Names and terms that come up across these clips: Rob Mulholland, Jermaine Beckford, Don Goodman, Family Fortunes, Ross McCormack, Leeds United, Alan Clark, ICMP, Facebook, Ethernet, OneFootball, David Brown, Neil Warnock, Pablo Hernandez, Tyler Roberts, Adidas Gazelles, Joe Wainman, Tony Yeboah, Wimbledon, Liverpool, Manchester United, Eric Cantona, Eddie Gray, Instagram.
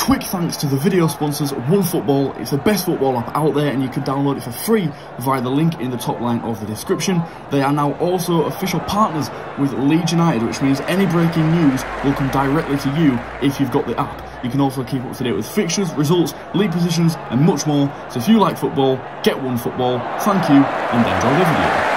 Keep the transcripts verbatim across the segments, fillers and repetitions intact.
Quick thanks to the video sponsors, OneFootball. It's the best football app out there and you can download it for free via the link in the top line of the description. They are now also official partners with Leeds United, which means any breaking news will come directly to you if you've got the app. You can also keep up to date with fixtures, results, league positions and much more. So if you like football, get OneFootball. Thank you and enjoy the video.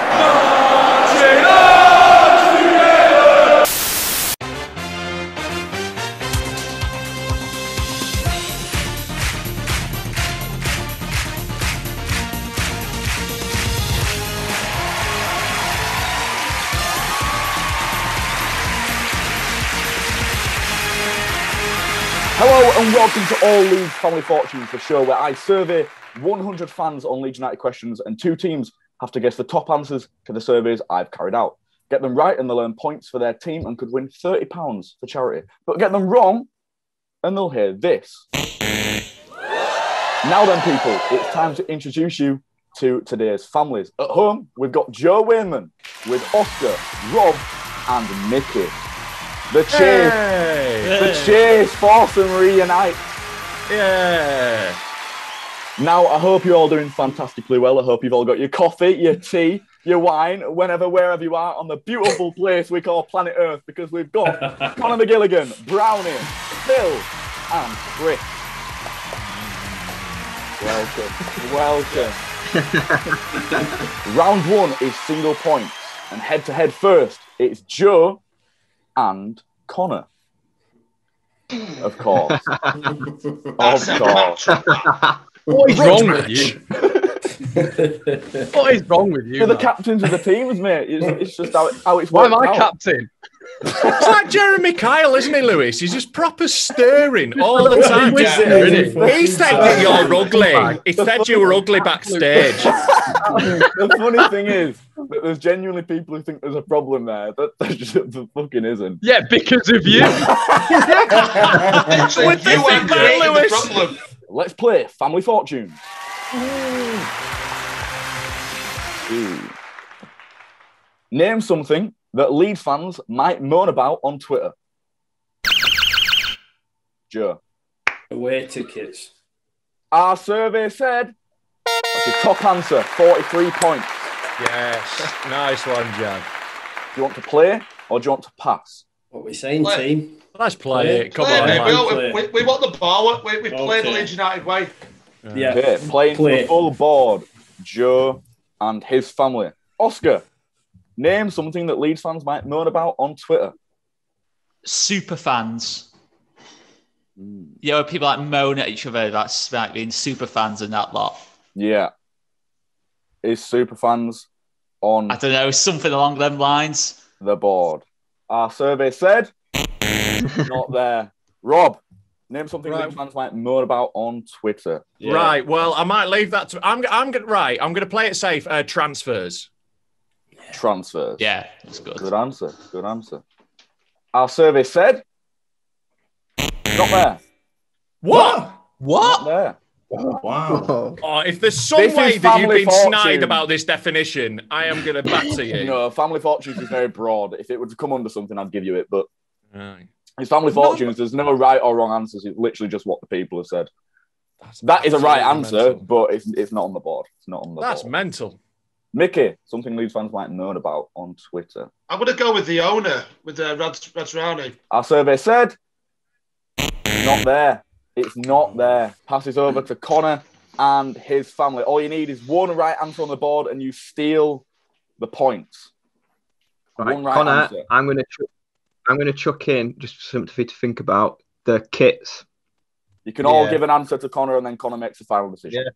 And welcome to All Leeds Family Fortunes, the show where I survey one hundred fans on Leeds United questions and two teams have to guess the top answers to the surveys I've carried out. Get them right and they'll earn points for their team and could win thirty pounds for charity. But get them wrong and they'll hear this. Now then, people, it's time to introduce you to today's families. At home, we've got Joe Wainman with Oscar, Rob and Mickey. The cheers, hey, the hey. cheers, Fortune reunite. Yeah. Now, I hope you're all doing fantastically well. I hope you've all got your coffee, your tea, your wine, whenever, wherever you are on the beautiful place we call planet Earth, because we've got Conor McGilligan, Brownie, Phil, and Chris. Welcome, welcome. Round one is single points, and head to head first, it's Joe and Connor, of course. Of course. What is wrong with you? What is wrong with you? You're the captains of the teams, mate. It's, it's just how, how it's worked. Why am I captain? It's like Jeremy Kyle, isn't he, Lewis? He's just proper stirring all the time. He said that you're ugly. He said you were ugly backstage. The funny thing is that there's genuinely people who think there's a problem there. That, that just that fucking isn't. Yeah, because of you. So you think that, Lewis? The problem. Let's play Family Fortune. Name something that Leeds fans might moan about on Twitter. Joe. Away tickets. Our survey said that's your top answer, forty-three points. Yes, nice one, Jan. Do you want to play or do you want to pass? What are we saying, play. team? Let's play, play it. Come play on, it, man. We, play. We, we want the ball. We, we okay. play the Leeds United way. Yeah, yeah. Okay, playing play the full board. Joe and his family. Oscar. Name something that Leeds fans might moan about on Twitter. Super fans. Mm. You know, people like moan at each other, that's like being super fans and that lot. Yeah. Is super fans on... I don't know, something along them lines. The board. Our survey said... Not there. Rob, name something right. Leeds fans might moan about on Twitter. Yeah. Right, well, I might leave that to... I'm, I'm going right, I'm going to play it safe. Uh, transfers. Transfers. Yeah, that's good. Good answer. Good answer. Our survey said, not there. What? What? Not there. Oh, wow. Oh, if there's some this way that you've been fortune. snide about this definition, I am going to batter you. No, Family Fortunes is very broad. If it would come under something, I'd give you it. But right. it's Family Fortunes. There's no right or wrong answers. It's literally just what the people have said. That's that is a right answer, mental. but it's, it's not on the board. It's not on the that's board. That's mental. Mickey, something Leeds fans might know about on Twitter. I'm going to go with the owner, with uh, Radsrani. Our survey said, not there. It's not there. Passes over to Connor and his family. All you need is one right answer on the board and you steal the points. Right, one right Connor, answer. I'm going to I'm going to chuck in, just something for you to think about, the kits. You can yeah. all give an answer to Connor and then Connor makes the final decision. Yeah.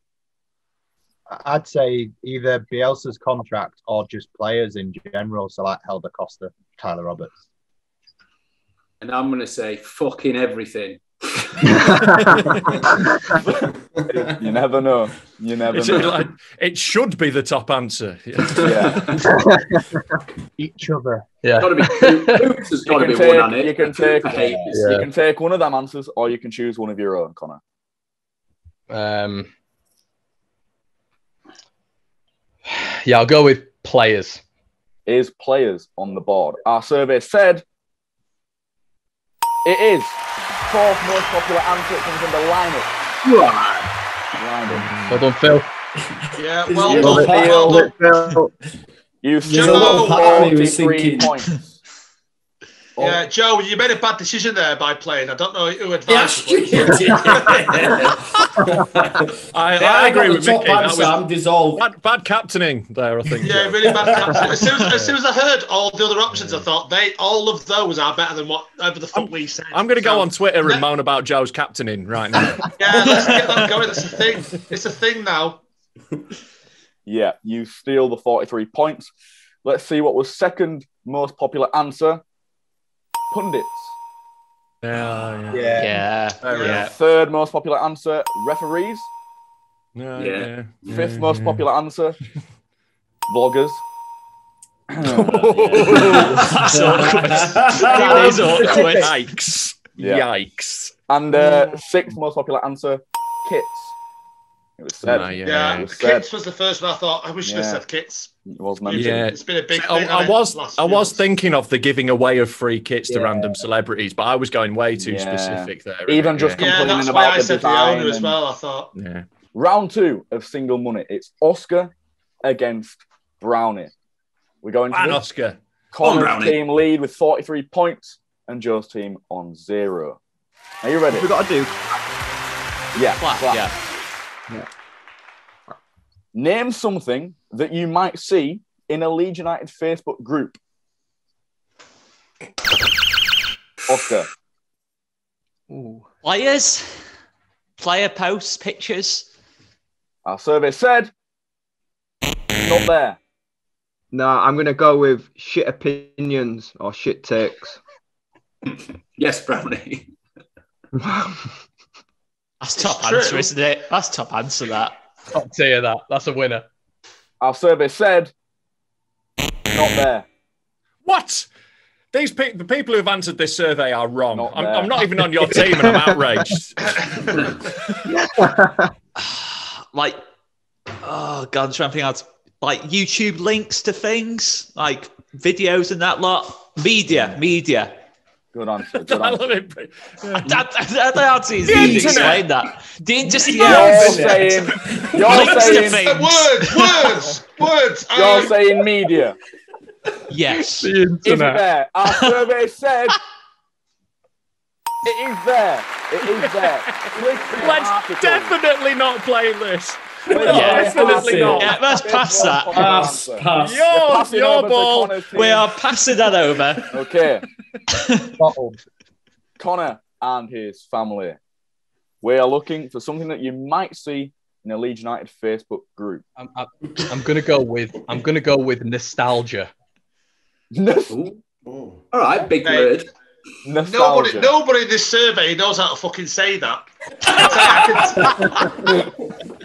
I'd say either Bielsa's contract or just players in general. So like Helder Costa, Tyler Roberts. And I'm going to say fucking everything. You never know. You never it's know. Like, it should be the top answer. Yeah. Yeah. Each other. Yeah. Got to be two. There's got to be take, one on it. You can take. Yeah. You can take one of them answers, or you can choose one of your own, Connor. Um. Yeah, I'll go with players. Is players on the board? Our survey said it is. fourth most popular answer. It comes in the lineup. Lineup. Well done, Phil. Yeah, well done, well done, well done, well done. You still forty-three points. Oh. Yeah, Joe, you made a bad decision there by playing. I don't know who advised you. Yeah, I, I agree with Mickey. That was dissolved. Bad, bad captaining there, I think. Yeah, so. Really bad captaining. As soon as, as soon as I heard all the other options, I thought they all of those are better than what over the fuck we said. I'm going to so, go on Twitter and let, moan about Joe's captaining right now. Yeah, let's get that going. It's a thing. It's a thing now. Yeah, you steal the forty-three points. Let's see what was second most popular answer. Pundits. Oh, yeah. Yeah. Yeah. Oh, yeah. Third most popular answer, referees. Oh, yeah. Yeah. Fifth yeah. most popular answer, vloggers. That's awkward. That is awkward. Yikes. Yeah. Yikes. And uh, sixth most popular answer, kits. It was said. Oh, yeah, yeah. It was said. Kits was the first one I thought. I wish yeah. you had said kits. It was mentioned. Yeah. It's been a big thing. I, I was, I was thinking of the giving away of free kits yeah. to random celebrities, but I was going way too yeah. specific there. Even it? just yeah. complaining yeah, that's about why I the said the owner as well. I thought. Yeah. Round two of single money. It's Oscar against Brownie. We're going to Oscar. Colin's team lead with forty-three points and Joe's team on zero. Are you ready? What we got to do. Yeah. Flat. Flat. Yeah. Yeah. Name something that you might see in a Leeds United Facebook group. Oscar. Ooh. Players, player posts, pictures. Our survey said not there. No, I'm going to go with shit opinions or shit takes. Yes, Brownie. That's top it's answer, true. Isn't it? That's top answer, that. Top tier, that. That's a winner. Our survey said, not there. What? These pe the people who've answered this survey are wrong. Not I'm, I'm not even on your team and I'm outraged. Like, oh, God, I'm trying to think out. Like, YouTube links to things, like videos and that lot. Media, media. Good answer. Good answer. I love it. Yeah. That, that, that easy to explain that. Didn't just you're yeah. saying, you're saying words, words, words. You're um, saying media. Yes, the internet. Is there? Our survey said it is there. It is there. Listen, let's definitely not play this. No, yeah, definitely not. Yeah, let's pass that. Pass, pass. Your, your ball. We are passing that over. Okay. Connor and his family. We are looking for something that you might see in a Leeds United Facebook group. I'm, I'm, I'm gonna go with. I'm gonna go with nostalgia. Ooh. Ooh. All right, big word. Hey. Nobody, nobody in this survey knows how to fucking say that.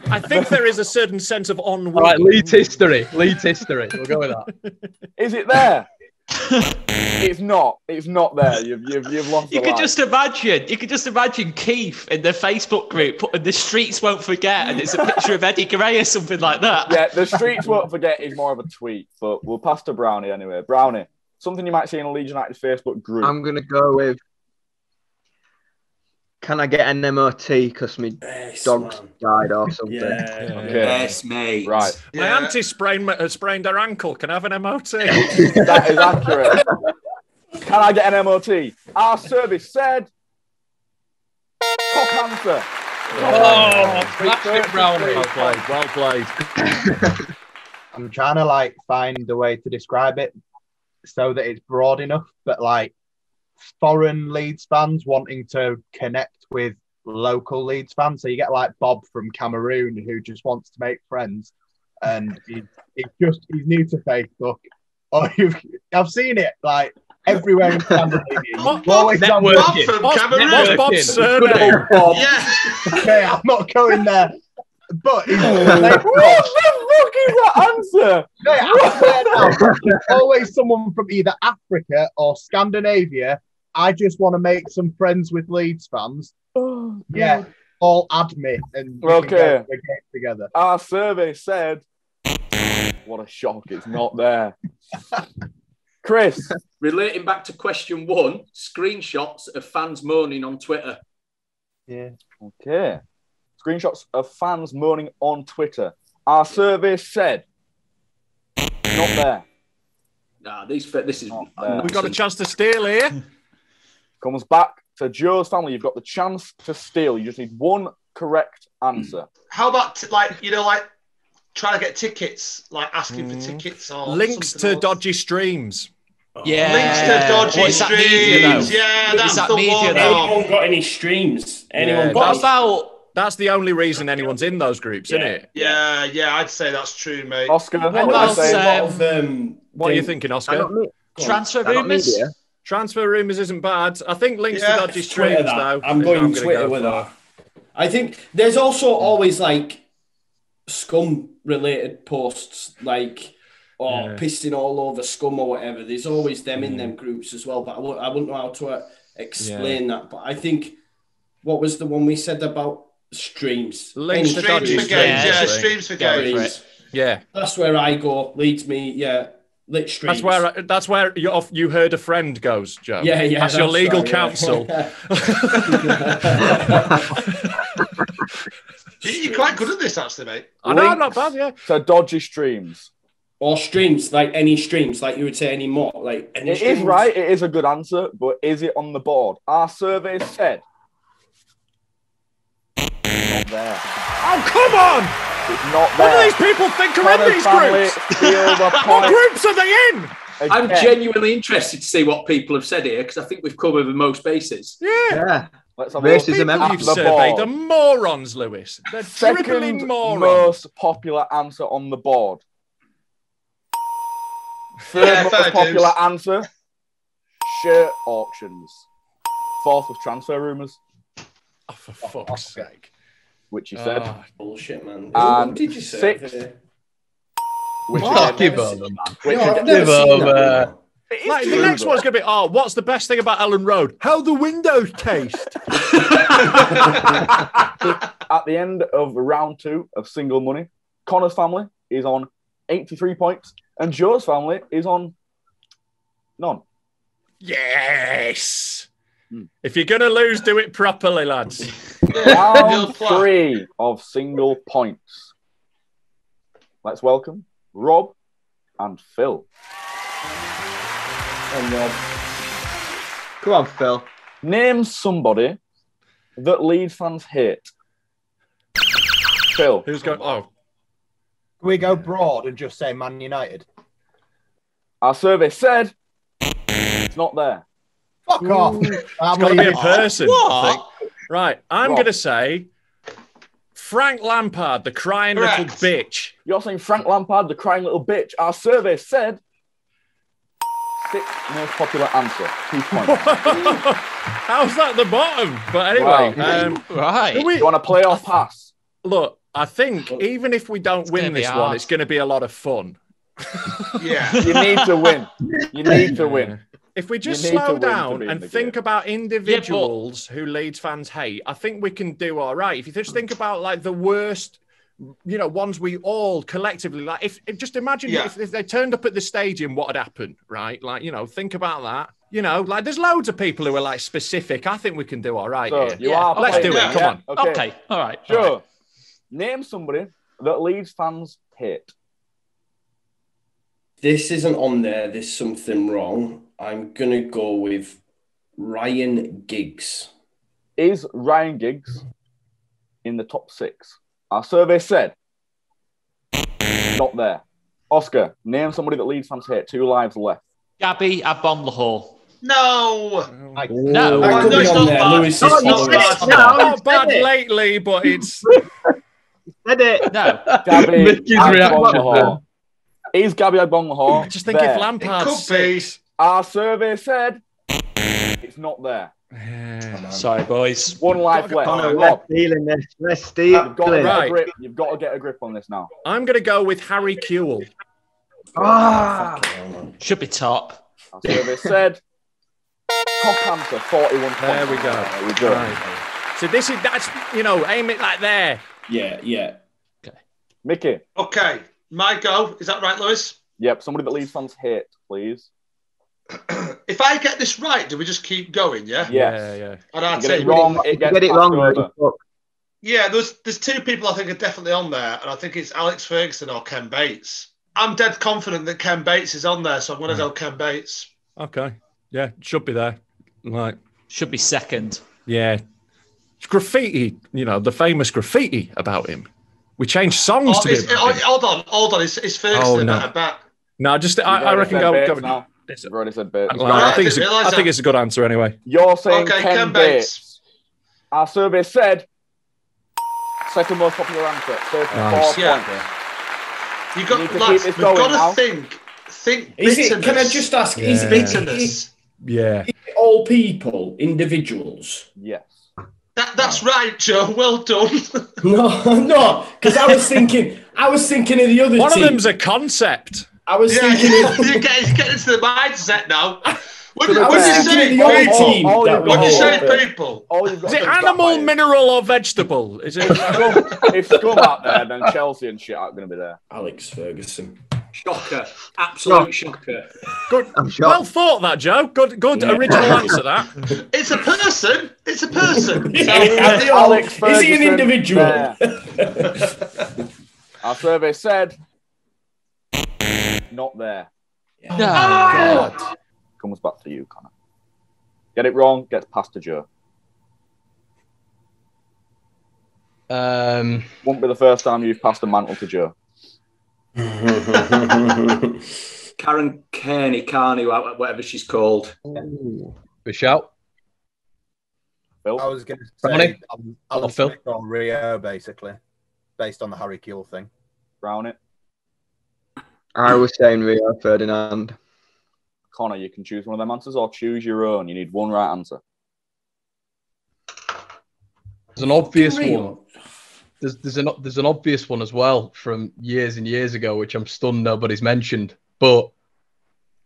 I think there is a certain sense of on. All right, Leeds history. Leeds history. We'll go with that. Is it there? It's not. It's not there. You've you've, you've lost. You could life. just imagine. You could just imagine Keith in the Facebook group putting "the streets won't forget," and it's a picture of Eddie Gray or something like that. Yeah, the streets won't forget is more of a tweet, but we'll pass to Brownie anyway. Brownie. Something you might see in a Leeds United Facebook group. I'm going to go with, can I get an M O T because my yes, dog's man. died or something? Yeah, yeah, okay. Yes, mate. Right. My yeah. auntie sprained, uh, sprained her ankle. Can I have an M O T? That is accurate. Can I get an M O T? Our service said, top answer. Oh, fantastic round. Well played, well played. I'm trying to, like, find a way to describe it so that it's broad enough, but like foreign Leeds fans wanting to connect with local Leeds fans. So you get like Bob from Cameroon who just wants to make friends, and he's he just he's new to Facebook. Oh, you've, I've seen it like everywhere in Scandinavia. Bob, Bob, Bob from Cameroon. Bob's surname. Bob. Yeah. Okay, I'm not going there. But you know, like, what the fuck is that answer? Yeah, now, always someone from either Africa or Scandinavia. I just want to make some friends with Leeds fans. Oh, yeah, God. All add me and okay. we get together. Our survey said, "What a shock! It's not there." Chris. Relating back to question one, screenshots of fans moaning on Twitter. Yeah. Okay. Screenshots of fans moaning on Twitter. Our survey said, not there. Nah, these, this is... We've got a chance to steal here. Comes back to Joe's family. You've got the chance to steal. You just need one correct answer. How about, t- like, you know, like, trying to get tickets, like asking mm. for tickets or links to else. Dodgy streams. Yeah, links to dodgy what, streams. That media, yeah, that's that the media, one. Though? Anyone got any streams? Anyone? Yeah, got about? That's the only reason anyone's in those groups, yeah. isn't it? Yeah, yeah, I'd say that's true, mate. Oscar, what, else, um, a lot of, um, what are you thinking, Oscar? Transfer rumours. Transfer rumours isn't bad. I think links yeah, to dodgy streams, Twitter, though. I'm going I'm Twitter go with that. I think there's also always like scum related posts, like or yeah. pissing all over scum or whatever. There's always them mm. in them groups as well, but I wouldn't, I wouldn't know how to uh, explain yeah. that. But I think what was the one we said about streams? Links streams, to streams for games, yeah, yeah, streams for games, yeah. That's where I go. Leads me, yeah. Lit streams. That's where I, that's where you you heard a friend goes, Joe. Yeah, yeah. That's, that's your legal right, counsel. Yeah. You're quite good at this, actually, mate. I know, I'm not bad, yeah. So dodgy streams. Or streams, like any streams, like you would say any more. Like any it streams. Is right, it is a good answer, but is it on the board? Our survey said... Not there. Oh, come on! It's not there. What do these people think are in these groups? What groups are they in? Again. I'm genuinely interested to see what people have said here, because I think we've covered most bases. Yeah. Yeah. Let's have racism. You've surveyed the morons, Lewis. The second morons. Most popular answer on the board. Third yeah, most popular is. Answer: shirt auctions. Fourth was transfer rumours. Oh, for fuck's oh, sake! Which you oh, said bullshit, man. And what did you say? Which oh, give over, man. Which no, give over. Like, the next one's going to be, oh, what's the best thing about Elland Road? How the windows taste. At the end of round two of single money, Connor's family is on eighty-three points and Joe's family is on none. Yes. Mm. If you're going to lose, do it properly, lads. Round three of single points. Let's welcome Rob and Phil. Come on, Phil. Name somebody that Leeds fans hate. Phil. Who's going? Oh. Can we go broad and just say Man United? Our survey said it's not there. Fuck off. It's got to be a person. What? Right. I'm going to say Frank Lampard, the crying Correct. Little bitch. You're saying Frank Lampard, the crying little bitch. Our survey said... Sixth most popular answer. Two points. How's that the bottom? But anyway, wow. um, right. Do we, you want to play off pass? Look, I think well, even if we don't win this hard. One, it's going to be a lot of fun. Yeah, you need to win. You need to win. If we just slow down and think game. About individuals yeah, but, who Leeds fans hate, I think we can do all right. If you just think about like the worst. You know, ones we all collectively like. If, if just imagine yeah. if, if they turned up at the stadium, what had happened, right? Like, you know, think about that. You know, like there's loads of people who are like specific. I think we can do all right. So here. You yeah. are Let's playing. Do it. Yeah. Come on. Okay. okay. All right. Sure. All right. Name somebody that Leeds fans hate. This isn't on there. There's something wrong. I'm gonna go with Ryan Giggs. Is Ryan Giggs in the top six? Our survey said, not there. Oscar, name somebody that Leeds fans hate. Two lives left. Gaby Agbonlahor. No. I, no. No, it's, it's not bad. Lewis no, it's not bad, not bad lately, but it's... Said it. No. Gaby Agbonlahor. Is Gaby Agbonlahor I just think there? If Lampard's... It could be. Our survey said, it's not there. Yeah. Sorry, boys. One life left. Rob, let's deal in this. Let's deal. You've got to get a grip. You've got to get a grip on this now. I'm going to go with Harry Kewell. Ah, oh, should be top. Survey said top answer, forty-one. There we go. There we go. Right. So this is that's you know aim it like there. Yeah, yeah. Okay, Mickey. Okay, my go. Is that right, Lewis? Yep. Somebody that Leeds fans hate, please. If I get this right, do we just keep going? Yeah. Yeah, yeah. And I'd say wrong. It gets get it wrong. Yeah, there's there's two people I think are definitely on there, and I think it's Alex Ferguson or Ken Bates. I'm dead confident that Ken Bates is on there, so I'm going to go Ken Bates. Okay. Yeah, should be there. Right. Should be second. Yeah. It's graffiti, you know, the famous graffiti about him. We changed songs oh, to him. Hold on, hold on. Is, is Ferguson oh, no. at back? No, just I, I reckon go. go now. It's, Everybody said Bates. Well, I, think it's a, I think it's a good answer anyway. You're saying okay, Ken, Ken Bates. Bates. Our survey said second most popular answer. Nice. Yeah. You got, you lads, we've got to now. think. Think is it, can I just ask? Yeah. Is bitterness? Yeah. Is it all people, individuals? Yes. That, that's right, Joe. Well done. no, no, because I was thinking. I was thinking of the other. One team. of them's a concept. I was yeah, thinking yeah, you get, get into the mindset now. What do you say, people? What do you say, people? Is it animal, mineral, or vegetable? Is it? If scum out there, then Chelsea and shit aren't going to be there. Alex Ferguson, shocker, absolute shocker. Good, well thought that, Joe. Good, good yeah. original answer. That it's a person. It's a person. So Alex Ferguson, is he an individual? Our survey said. Not there. Yeah. No. Oh, God. Comes back to you, Connor. Get it wrong, gets past to Joe. Um, Won't be the first time you've passed the mantle to Joe. Karen Carney, Carney, whatever she's called. Michelle. Phil. I was going to say um, Alex Smith on Rio, basically, based on the Harry Kewell thing. Brown it. I was saying Rio Ferdinand. Connor, you can choose one of them answers or choose your own. You need one right answer. There's an obvious one. There's, there's, an, there's an obvious one as well from years and years ago, which I'm stunned nobody's mentioned. But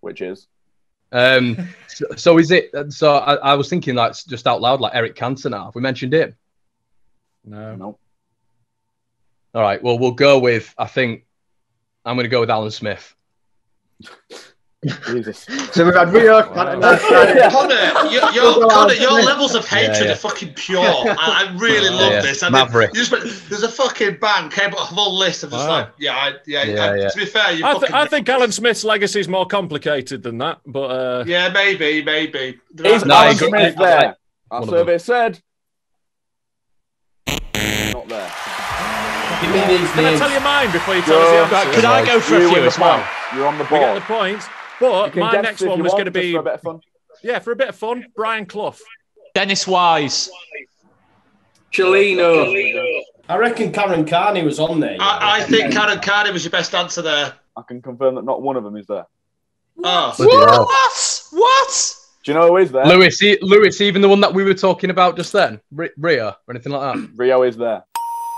which is? Um, so, so is it? So I, I was thinking like just out loud, like Eric Cantona. Have we mentioned him? No. No. All right. Well, we'll go with I think. I'm going to go with Alan Smith. Jesus. So we've had Rio. Connor, your, your, Connor, your levels of hatred yeah, yeah. are fucking pure. I, I really love yeah, this. I Maverick. Mean, you just went, there's a fucking bang came out of all lists. I'm just oh. like, yeah, I, yeah, yeah, I, yeah. To be fair, you. I, th I think Alan Smith's legacy is more complicated than that, but uh... yeah, maybe, maybe. Is no, Alan Smith there? there. Our survey said not there. Give me these Can names. I tell you mine before you tell us the answer? Could I go for you a few as well? You're on the ball. We get the points, but my next one was going to be... For a bit of fun. Yeah, for a bit of fun, Brian Clough. Dennis Wise. Cellino. I reckon Karen Carney was on there. I, I think Karen Carney was your best answer there. I can confirm that not one of them is there. Oh. What? What? Do you know who is there? Lewis, Lewis, even the one that we were talking about just then? Rio or anything like that? Rio is there.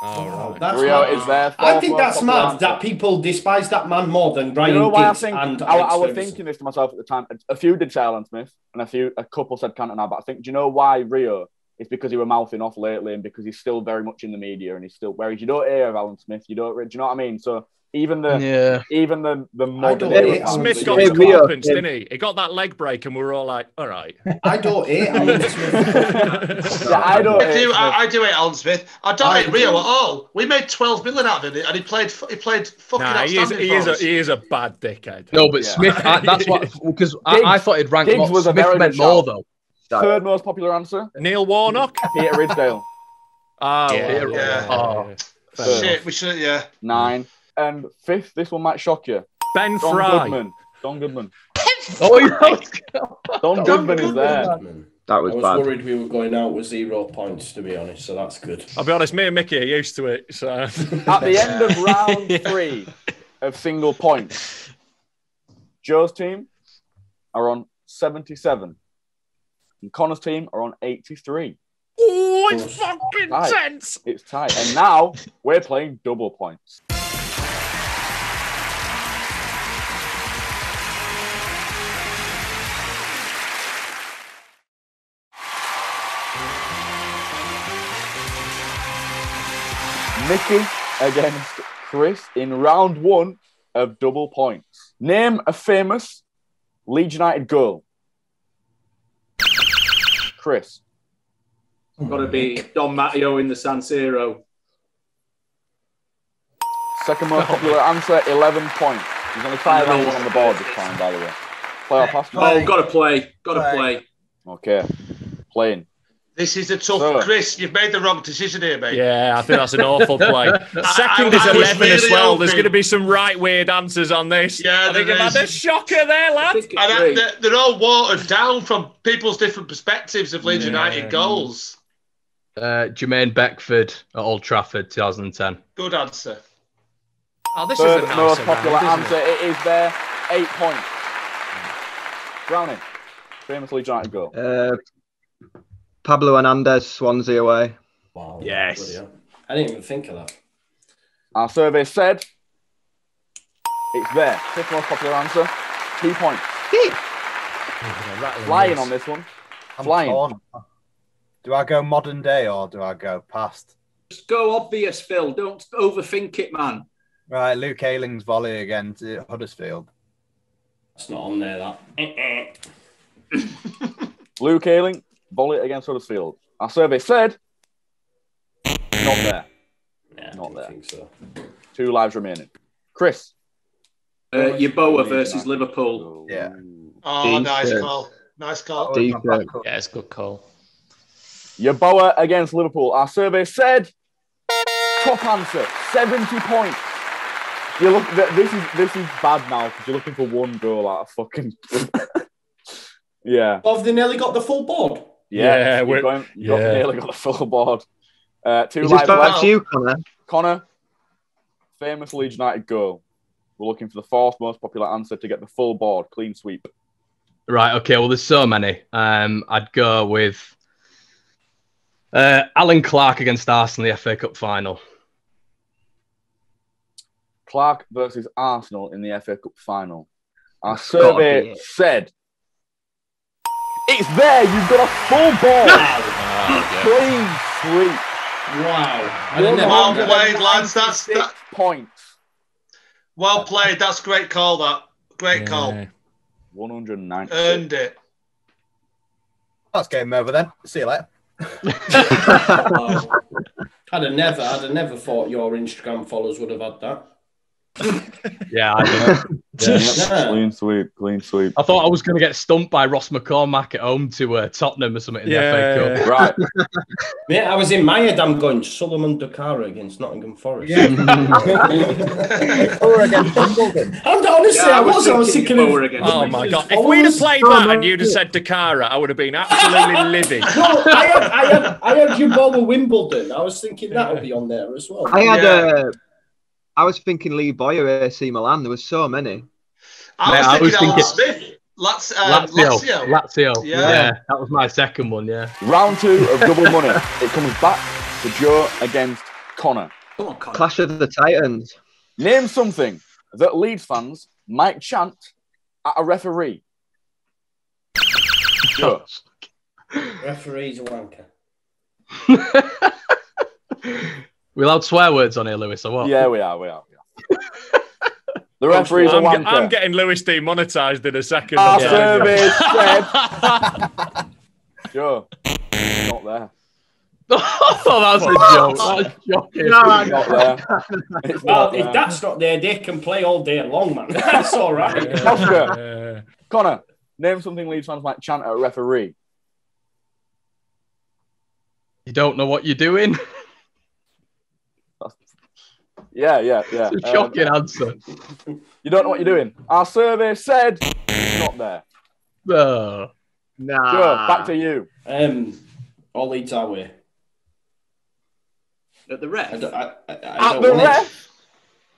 Oh, right. that's Rio is there. I think that's mad answer. that people despise that man more than Brian. You know why I think? And I, I was thinking this to myself at the time. A few did say Alan Smith, and a few, a couple said Cantona. But I think, do you know why Rio? It's because he was mouthing off lately, and because he's still very much in the media, and he's still. Whereas you don't hear of Alan Smith, you don't. Do you know what I mean? So even the, yeah. even the the modern era Smith got his comeuppance, didn't he? He got that leg break, and we were all like, "All right." I don't hate Alan Smith. yeah, I don't. I do. I, I do hate Alan Smith. I don't I hate do. Rio at all. We made twelve million out of it, and he played. He played fucking. Nah, he is. He is, a, he is a bad dickhead. No, but yeah. Smith. I, that's what because I, I thought he'd ranked. Giggs was Smith a very meant more though. Third most popular answer. Neil Warnock. Peter Ridgedale. Oh, yeah. Peter yeah. Oh, yeah. Shit. We should. Yeah. Nine. And fifth, this one might shock you. Ben Don Fry. Goodman. Don Goodman. oh, yeah. Don Goodman is there. That was bad. I was bad. worried we were going out with zero points, to be honest, so that's good. I'll be honest, me and Mickey are used to it. So. At the end of round three of single points, Joe's team are on seventy-seven. And Connor's team are on eighty-three. Oh, it's fucking tense. It's tight. And now we're playing double points. Mickey against Chris in round one of double points. Name a famous Leeds United goal. Chris. It's got to be Don Matteo in the San Siro. Second most popular answer, eleven points. He's only five one on the board this time, by the way. Play or pass? Play. Oh, got to play. Got to play. play. Okay. Playing. This is a tough, so, Chris. You've made the wrong decision here, mate. Yeah, I think that's an awful play. Second I, I, is I eleven really as well. Hoping. There's going to be some right weird answers on this. Yeah, I think I've had a shocker there, lads. And I, they're, they're all watered down from people's different perspectives of Leeds yeah. United goals. Uh, Jermaine Beckford at Old Trafford, two thousand ten. Good answer. Oh, this Third is the most popular round, answer. It? it is there. Eight points. Browning, famous Leeds United goal. Uh, Pablo Hernandez, Swansea away. Wow. Yes. Brilliant. I didn't even think of that. Our survey said it's there. Fifth most popular answer. Two points. Flying this. on this one. I'm Flying. Torn. Do I go modern day or do I go past? Just go obvious, Phil. Don't overthink it, man. Right, Luke Ayling's volley again to Huddersfield. That's not on there, that. Luke Ayling. Volley against Huddersfield. Our survey said, not there. Yeah, not there. I think so. Two lives remaining. Chris. Uh, Yeboah versus Liverpool. Yeah. Oh, nice call. Nice call. Yeah, it's a good call. Yeboah against Liverpool. Our survey said, top answer, seventy points. You look. This is this is bad now because you're looking for one goal out of fucking. Yeah. Well, they nearly got the full board. Yeah, yeah, we're going, yeah. Got, nearly got the full board. Uh, two live left. You, Connor. Connor, famous Leeds United goal. We're looking for the fourth most popular answer to get the full board. Clean sweep. Right, okay. Well, there's so many. Um, I'd go with uh, Alan Clark against Arsenal, the F A Cup final. Clark versus Arsenal in the F A Cup final. Our it's survey said... It's there. You've got a full ball. Oh, clean sweep. Wow. Well played, lads. That's that point. Well played. That's great call. That great yeah. call. One hundred and ninety. Earned it. That's game over then. See you later. Oh, I'd have never. I'd have never thought your Instagram followers would have had that. Yeah, I do. Yeah, yeah. Clean sweep, clean sweep. I thought I was going to get stumped by Ross McCormack at home to uh, Tottenham or something in yeah, the F A Cup. Yeah, yeah. Right. Yeah, I was in my head, I'm going Solomon Dakara against Nottingham Forest. Yeah. Or against Wimbledon. Honestly, yeah, I, was I was thinking, thinking of... Against oh, my God. If we'd have played so that and you'd have said Dakara, I would have been absolutely livid. No, I had, I had, I had you bowl with Wimbledon. I was thinking that would be on there as well. I had a... Yeah. Uh, I was thinking Lee Boyer, A C Milan. There were so many. I was Mate, thinking Alan Smith. Uh, Lazio. Lazio. Lazio. Yeah. yeah. That was my second one, yeah. Round two of double money. It comes back to Joe against Connor. Come on, Connor. Clash of the Titans. Name something that Leeds fans might chant at a referee. Joe. Referee's a wanker. We allowed swear words on here, Lewis, or what? Yeah, we are, we are. We are. The referee's I'm, a wanker. I'm getting Lewis demonetised in a second. Our service said... Sure. Not there. I thought that was a joke. That was shocking. No, it's not there. It's well, not there. If that's not there, they can play all day long, man. That's all right. Yeah. Oscar, yeah. Connor, name something Leeds fans might chant at a referee. You don't know what you're doing? Yeah, yeah, yeah. It's a shocking um, answer. You don't know what you're doing. Our survey said not there. No. Nah. Sure, back to you. Um, I'll lead our way. At the ref? I don't, I, I, I At the ref? It.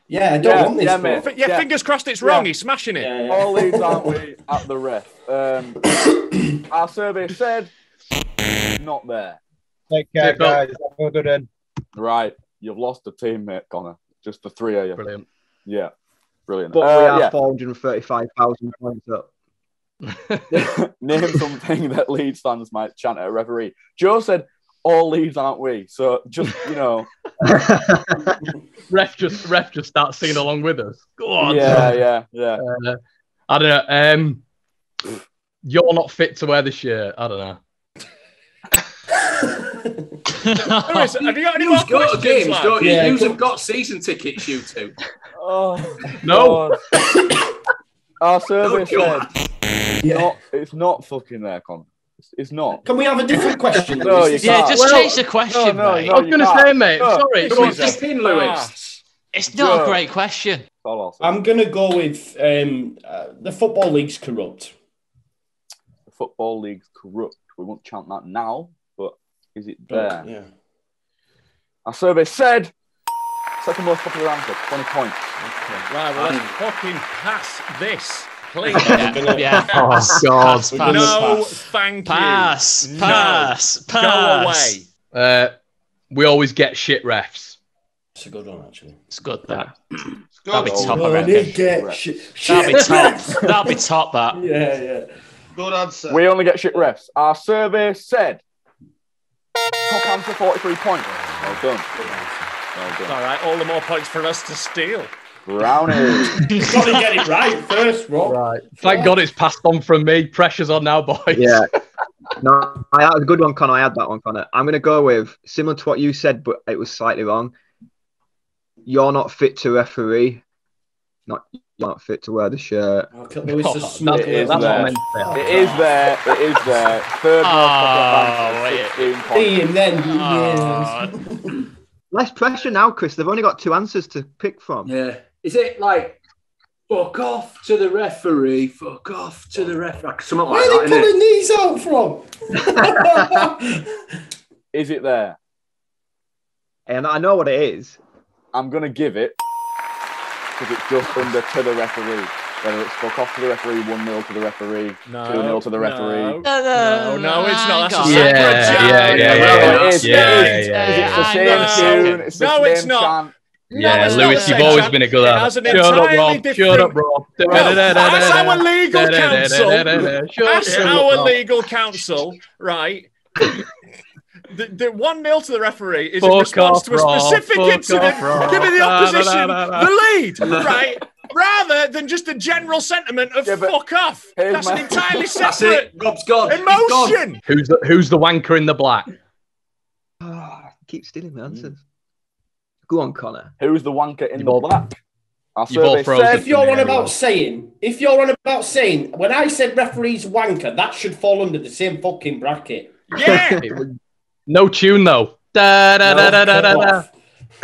Yeah, I don't yeah, want this. Yeah, mate. F yeah, yeah, fingers crossed it's wrong. Yeah. He's smashing it. Yeah, yeah. All leads aren't we at the ref? Um, our survey said not there. Take care, guys. Have a good one. Right. You've lost a teammate, Connor. Just the three of you. Brilliant. Yeah, brilliant. But uh, we are yeah. four hundred thirty-five thousand points up. Name something that Leeds fans might chant at a referee. Joe said, all Leeds, aren't we? So just, you know. ref, just, ref just starts singing along with us. Go on. Yeah, yeah, yeah. Uh, I don't know. Um, You're not fit to wear the shirt. I don't know. Lewis, have you got any more got games, like? Don't you? Yeah, you have got season tickets, you two. Oh, no. Our service said, yeah. not, it's not fucking there, Con. It's, it's not. Can we have a different question? No, you yeah, can't. just well, change the question, no, no, mate. No, I was going to say, mate. No, sorry. Come on, just in, Lewis. It's not no. a great question. I'm going to go with um, uh, the Football League's corrupt. The Football League's corrupt. We won't chant that now, but is it there? Yeah. Our survey said second most popular answer, twenty points. Okay. Right, well, let's um, fucking pass this, please. Yeah. Gonna, yeah. Pass, oh, God. Pass, pass, no, pass. thank you. Pass, no. pass, pass. Go away. Uh, we always get shit refs. It's a good one, actually. It's good, that. It's good. That'll be top, oh, I reckon. Get shit. That'll, be top. That'll be top, that. Yeah, yeah. Good answer. We only get shit refs. Our survey said top answer, forty-three points. Well done. Good answer. Well done. All right, all the more points for us to steal. Brownie. You've got to get it right first, Rob. Right. Thank God it's passed on from me. Pressure's on now, boys. Yeah. No, I had a good one, Connor. I had that one, Connor. I'm going to go with, similar to what you said, but it was slightly wrong. You're not fit to referee. Not you're not fit to wear the shirt. Oh, God, it is there. It is there. It is there. Third oh, Ian, then. Oh. Less pressure now, Chris. They've only got two answers to pick from. Yeah. Is it like fuck off to the referee? Fuck off to the referee. Something like Where that, are they pulling these out from? Is it there? And I know what it is. I'm going to give it because it's just under to the referee. Whether it's fuck off to the referee, one nil to the referee, no, two nil to the referee. No, no, no, no it's not. That's yeah, yeah, yeah, yeah, yeah. It is. Yeah, it is. Yeah, yeah, yeah. It's the same tune. It's the no, same it's not. Chant. Yeah, no, Lewis, you've always been a good answer. Shut up, Rob. Shut up, Rob. That's our legal counsel. That's our legal counsel, right? The, the one nil to the referee is fuck in response off, to a specific Rob, incident giving the opposition the lead, right? Rather than just a general sentiment of yeah, fuck off. That's my... an entirely separate Rob's gone. emotion. Gone. Who's, the, who's the wanker in the black? Oh, I keep stealing the answers. Mm. Go on, Connor. Who's the wanker in You've the all... black? You've all frozen. So if you're on about saying, if you're on about saying, when I said referee's wanker, that should fall under the same fucking bracket. Yeah! No tune though. Da, da, no, da, da, da, da.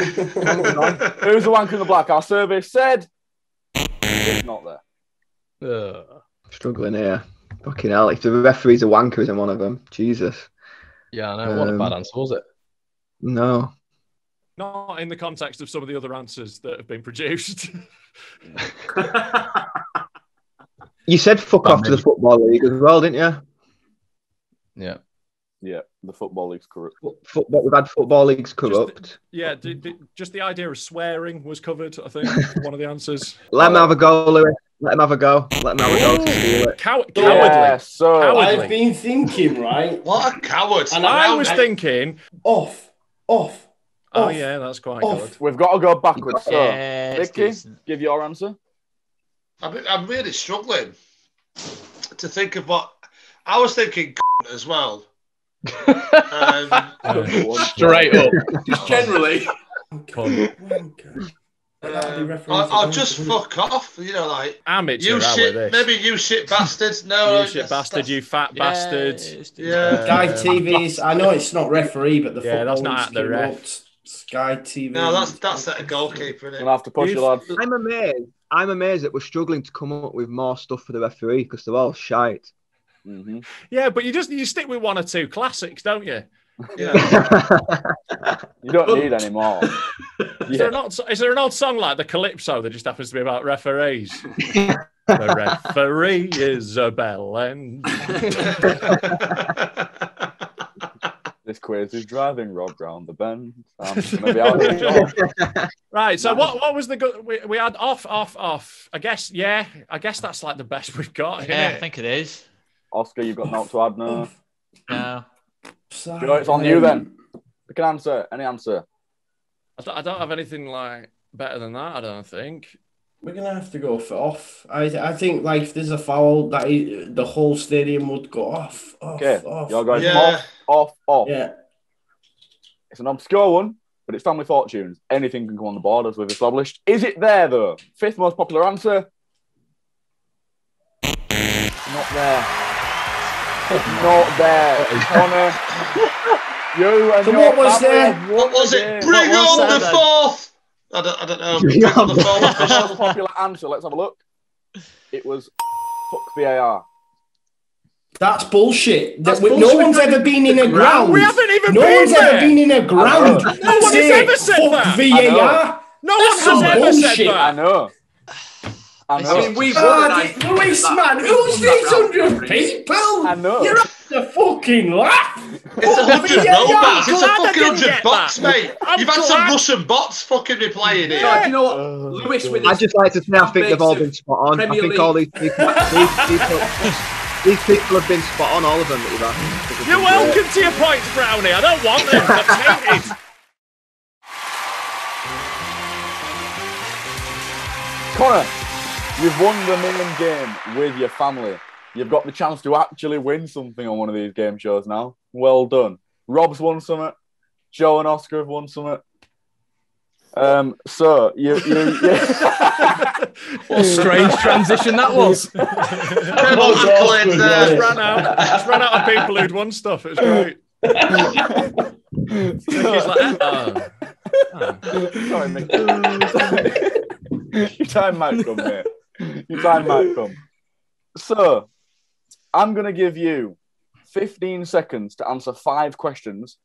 Who's the wanker in the black? Our survey said it's not there. Ugh. Struggling here. Fucking hell. If the referee's a wanker, isn't one of them? Jesus. Yeah, I know. Um, what a bad answer, was it? No. Not in the context of some of the other answers that have been produced. You said fuck that off to the Football League as well, didn't you? Yeah. Yeah, the Football League's corrupt. Football, we've had Football League's corrupt. Just the, yeah, the, the, just the idea of swearing was covered, I think, one of the answers. Let him have a go, Lewis. Let him have a go. Let him have a go to steal it. Cow cowardly. Yeah, so cowardly. I've been thinking, right? What a coward. And I was I... thinking... Off, off, Oh, off, yeah, that's quite off. good. We've got to go backwards. So, yeah, Vicky, give your answer. I'm really struggling to think of what... I was thinking as well. um, straight up, just generally. um, I'll just fuck off, you know, like amateur. You shit, maybe you shit bastards. No, you shit that's, bastard, that's... you fat yeah, bastards. Yeah, Sky T V's. I know it's not referee, but the yeah, that's not at the ref. Sky T V. No, that's that's at a goalkeeper. Isn't it? We'll have to push you, lad. I'm amazed. I'm amazed that we're struggling to come up with more stuff for the referee because they're all shite. Mm-hmm. Yeah, but you just you stick with one or two classics, don't you? Yeah. You don't need any more. Yeah. Is there an old, is there an old song like the Calypso that just happens to be about referees? The referee is a bell end. This quiz is driving Rob round the bend. Um, maybe I'll get off. Right, so what, what was the good... We, we had off, off, off. I guess, yeah, I guess that's like the best we've got. Yeah, I think it is. Oscar, you've got nothing to add now. No. Sorry, you know, it's on man. you then. Pick an answer. Any answer. I don't, I don't have anything like better than that, I don't think. We're going to have to go for off. I I think, like, if there's a foul, that is, the whole stadium would go off, off, okay. off. You're going yeah. off, off, off. Yeah. It's an obscure one, but it's Family Fortunes. Anything can come on the board, as we've established. Is it there, though? Fifth most popular answer. Not there. Not there. Connor, you and so your what was there? What was it? Bring on the then? fourth! I don't, I don't know. The popular answer. Let's have a look. It was fuck V A R. That's bullshit. That's bullshit. No one's ever been in a ground. We haven't even no been No one's there. ever been in a ground. No one has ever said fuck that. V A R. No one has ever bullshit. said that. I know. I know. I mean, we've God, Lewis, man. Who's these hundred people? I know. You're up to fucking laugh. It's a hundred robots. It's a fucking hundred bots, mate. You've had some Russian bots fucking replaying it. You know what, Lewis? I'd just like to say I think they've all been spot on. I think all these people... These people have been spot on, all of them. That you've You're welcome great. to your points, Brownie. I don't want them. I've taken it. Connor, you've won the million game with your family. You've got the chance to actually win something on one of these game shows now. Well done. Rob's won something. Joe and Oscar have won something. Um, so you, you, you what a strange transition that was. Ran out, just ran out of people who'd won stuff. It was great. like, oh. Oh. Sorry, Mick. Your time might come, mate. Your time might come. So, I'm going to give you fifteen seconds to answer five questions,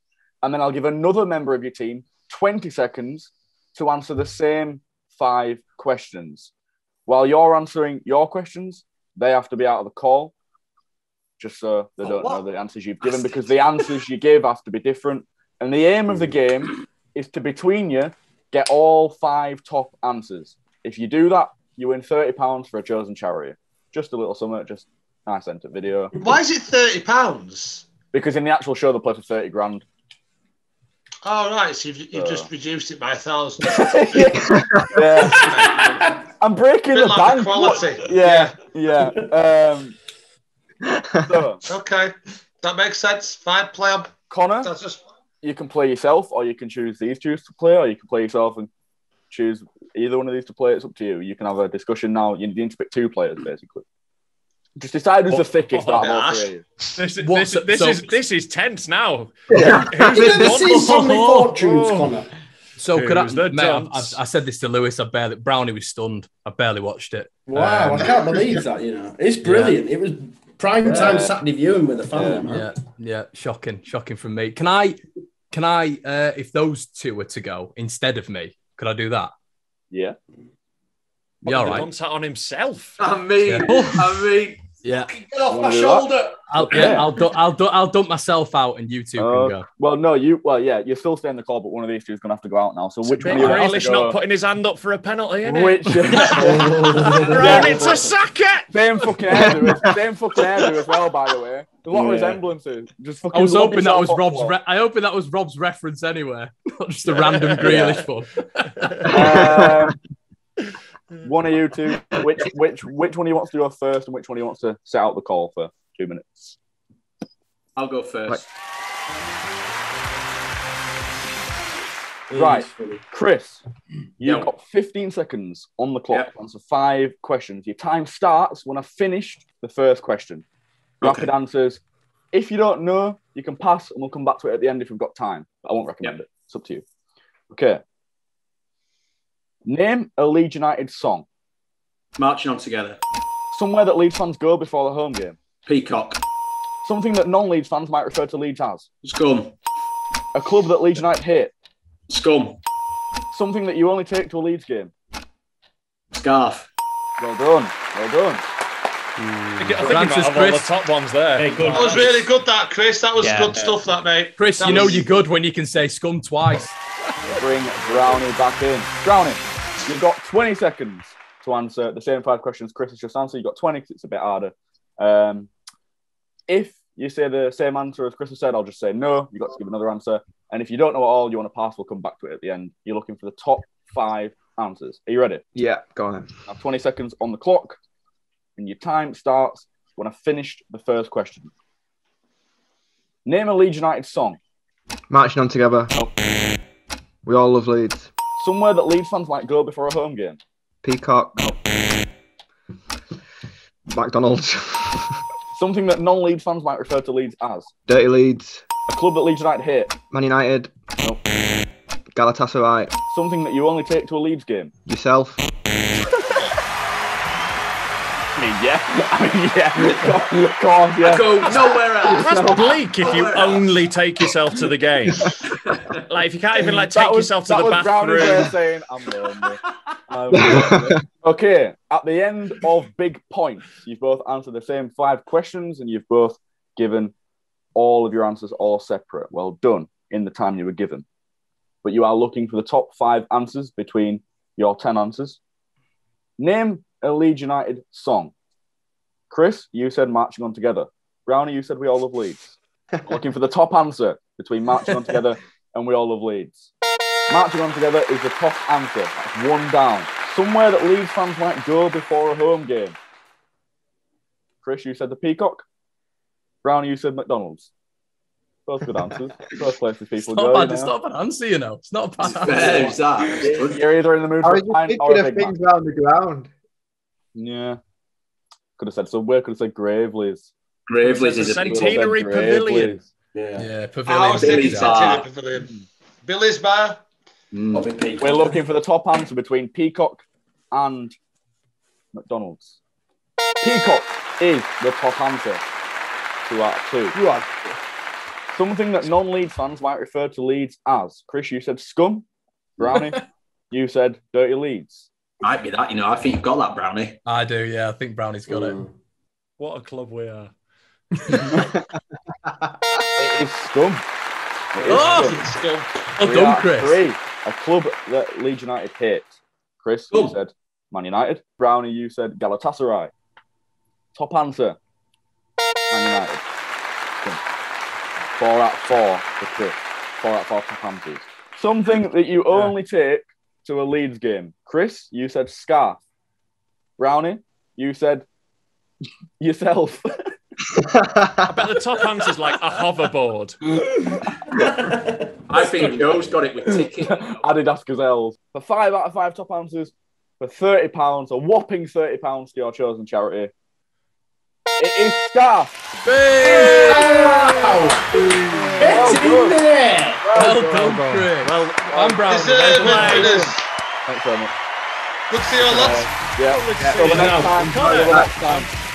and then I'll give another member of your team twenty seconds to answer the same five questions. While you're answering your questions, they have to be out of the call, just so they oh, don't what? know the answers you've given, because the answers you give have to be different. And the aim of the game is to, between you, get all five top answers. If you do that, you win thirty pounds for a chosen charity. Just a little something, just nice end to video. Why is it thirty pounds? Because in the actual show, they play for thirty grand. Oh, right, so you've, you've uh, just reduced it by a thousand. yeah. I'm breaking the like bank. Quality. Yeah, yeah. yeah. Um, so. Okay, that makes sense. Fine, play on. Connor, That's just... you can play yourself, or you can choose these two to play, or you can play yourself and choose either one of these to play. It's up to you. You can have a discussion now. You need to pick two players, basically. Just decide who's the thickest out of all three. This is this, this so, is this is tense now. Yeah. This is Family Fortunes, Connor. So Who's could I? Mate, I, I said this to Lewis. I barely. Brownie was stunned. I barely watched it. Wow, um, I can't believe that. You know, it's brilliant. Yeah. It was prime yeah. time Saturday viewing with the family. Yeah, man. yeah, yeah. Shocking, shocking from me. Can I? Can I? Uh, if those two were to go instead of me, could I do that? Yeah. Yeah, all right. That on himself. I mean, yeah. I mean, yeah. Get off my shoulder. I'll, yeah, I'll, du I'll, du I'll dump myself out, and you two uh, can go. Well, no, you. Well, yeah, you're still staying in the call, but one of these two is going to have to go out now. So it's which one? Grealish not putting his hand up for a penalty, isn't which? It? Right, it's a sacket. Same fucking hairdo. Same fucking hairdo as well, by the way. A lot yeah. of resemblances. Just fucking. I was hoping that was Rob's. Re I hoping that was Rob's reference anyway, not just a random Grealish one. um, One of you two, which which which one he wants to go first, and which one he wants to set out the call for two minutes. I'll go first. Right, right. Chris, you've yep. got fifteen seconds on the clock yep. to answer five questions. Your time starts when I finished the first question. Rapid okay. answers. If you don't know, you can pass, and we'll come back to it at the end if we've got time. But I won't recommend yep. it. It's up to you. Okay. Name a Leeds United song. Marching On Together. Somewhere that Leeds fans go before the home game. Peacock. Something that non-Leeds fans might refer to Leeds as. Scum. A club that Leeds United hate. Scum. Something that you only take to a Leeds game. Scarf. Well done. Well done. Mm. I think, I think Francis, you Chris. All the top ones there. Hey, good. That was really good, that, Chris. That was yeah, good yeah. stuff, that, mate. Chris, that you was... know you're good when you can say scum twice. Bring Brownie back in. Brownie, you've got twenty seconds to answer the same five questions Chris has just answered. You've got twenty because it's a bit harder. Um, if you say the same answer as Chris has said, I'll just say no. You've got to give another answer. And if you don't know at all, you want to pass, we'll come back to it at the end. You're looking for the top five answers. Are you ready? Yeah, go on then. I have twenty seconds on the clock, and your time starts when I finished the first question. Name a Leeds United song. Marching On Together. Oh. We All Love Leeds. Somewhere that Leeds fans might go before a home game. Peacock. Oh. McDonald's. Something that non-Leeds fans might refer to Leeds as. Dirty Leeds. A club that Leeds United hate. Man United. Oh. Galatasaray. Something that you only take to a Leeds game. Yourself. I mean, yeah. I mean, yeah. Of course, yeah. I go nowhere else. That's bleak if you only take yourself to the game. Like, if you can't even, like, take was, yourself to the bathroom. That was saying, I'm lonely. I'm lonely. Okay, at the end of big points, you've both answered the same five questions and you've both given all of your answers all separate. Well done in the time you were given. But you are looking for the top five answers between your ten answers. Name a Leeds United song. Chris, you said Marching On Together. Brownie, you said We All Love Leeds. Looking for the top answer between Marching On Together and We All Love Leeds. Marching On Together is the top answer. That's one down. Somewhere that Leeds fans might go before a home game. Chris, you said the Peacock. Brownie, you said McDonald's. Both good answers. Both places people go. Bad, it's not a bad answer, you know. It's not a bad answer. Exactly. You're either in the mood for a pint or a big things man. Around the ground. Yeah, could have said somewhere. Could have said Gravely's. Gravely's is a centenary pavilion. Yeah, yeah, pavilion. Billy's Bar. Pavilion. Billy's Bar. Mm. We're looking for the top answer between Peacock and McDonald's. Peacock is the top answer. Two out of two. You are something that non-Leeds fans might refer to Leeds as. Chris, you said scum. Brownie, you said dirty Leeds. Might be that, you know. I think you've got that, Brownie. I do, yeah. I think Brownie's got Ooh. It. What a club we are. It is scum. It is oh, scum. Well we done, Chris. Three. A club that Leeds United hate. Chris, Ooh. You said Man United. Brownie, you said Galatasaray. Top answer. Man United. Scum. Four out of four for Chris. Four out of four top answers. Something that you only yeah. take to a Leeds game. Chris, you said scarf. Brownie, you said yourself. I bet the top answer's like a hoverboard. I think Joe's got it with ticket. Adidas Gazelles. For five out of five top answers, for thirty pounds, a whopping thirty pounds to your chosen charity. It is scarf. Boo! Wow. Well it's in there. Well, well done, done, Chris. Well, I'm Brown. Thanks very much. Good to see you all, lads. Yeah. Good to see you all. Next time.